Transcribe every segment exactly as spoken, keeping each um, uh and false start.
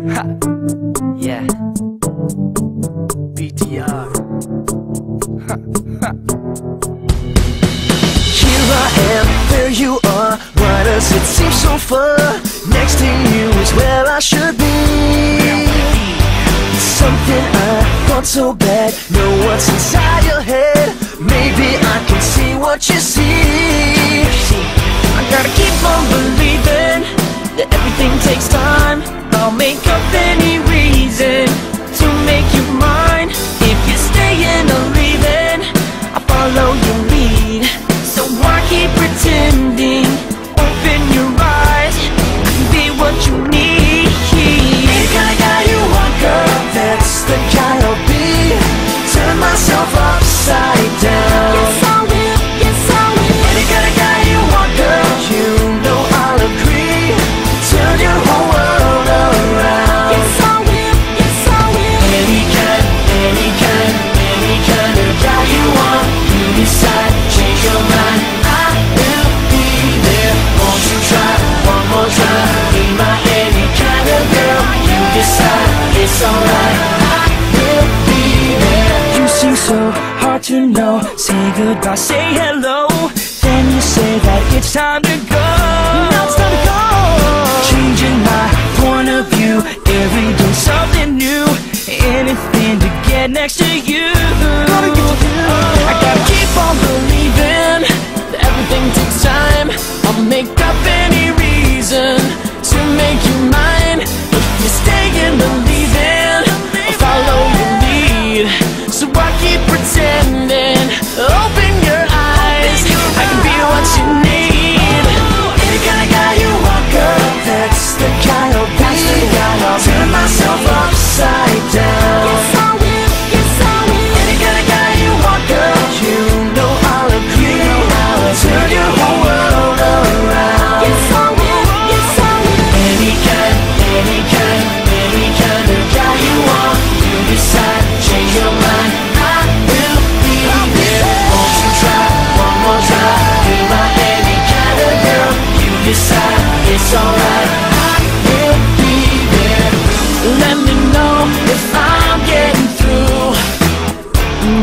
Ha. Yeah. B T R. Ha. Ha. Here I am, there you are. Why does it seem so far? Next to you is where I should be. It's something I thought so bad. Know what's inside your head. Maybe I can see what you see. I gotta keep on believing that everything takes time. I'll make up any reason to make you mine. If you're staying or leaving, I'll follow your lead. So why keep pretending? Open your eyes, I can be what you need. Be the kind of guy you want, girl, that's the guy I'll be. Turn myself upside down. Yes, I will, yes, I will. Be the kind of guy you want, girl, you know I'll agree. Turn your whole world around. Yes, I will, yes, I will. Any kind, any kind, any kind of guy you want. You decide, change your mind. I will be there. Won't you try, one more try? Be my any kind of girl. You decide, it's alright. I will be there. You seem so hard to know. Say goodbye, say hello. Then you say that it's time to go. Now it's time to go. Changing my point of view. Every day something new. Anything to get next to you. Gotta get to you. I gotta keep on believing that everything takes time. I'll make up any reason to make you mine. If you're staying or leaving, I'll follow your lead. So I keep pretending. Open your eyes, I can be what you need. Any kind of guy you want, girl, that's the guy I'll be. Turn myself upside down. Yes, I will, yes, I will. Any kind of guy you want, girl, you know I'll agree. Turn your whole world around. Yes, I will, yes, I will. Any kind, any kind, any kind of guy you want. You decide, change your mind. I will be there. Won't you try, one more try? Be my any kind of girl. You decide, it's alright. I will be there. Let me know if I'm getting through,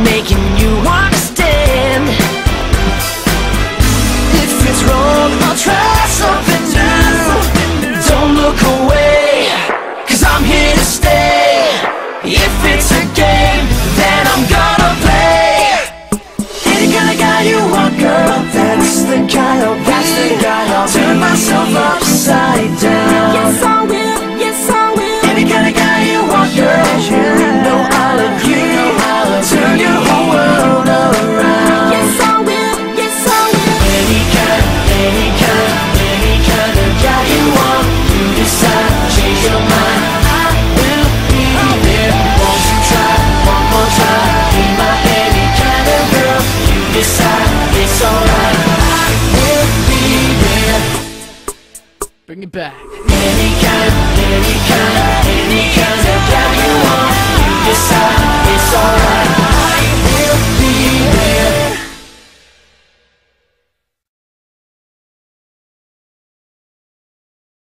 making you understand. If it's wrong, I'll try something new. Don't look away, cause I'm here to stay. If it's a game, then I'm gonna play. Any kind of guy you want, girl, that's the guy I'll be. Turn myself upside down. Yes, I will, yes, I will. Any kind of guy you want, girl, you know I'll agree. Turn your whole world around. Yes, I will, yes, I will. Any kind, any kind, any kind of guy you want. You decide, change your mind. I will be there. Won't you try, one more try? Be my any kind of girl. You decide, it's alright. I will be there. Bring it back. Any kind, any kind.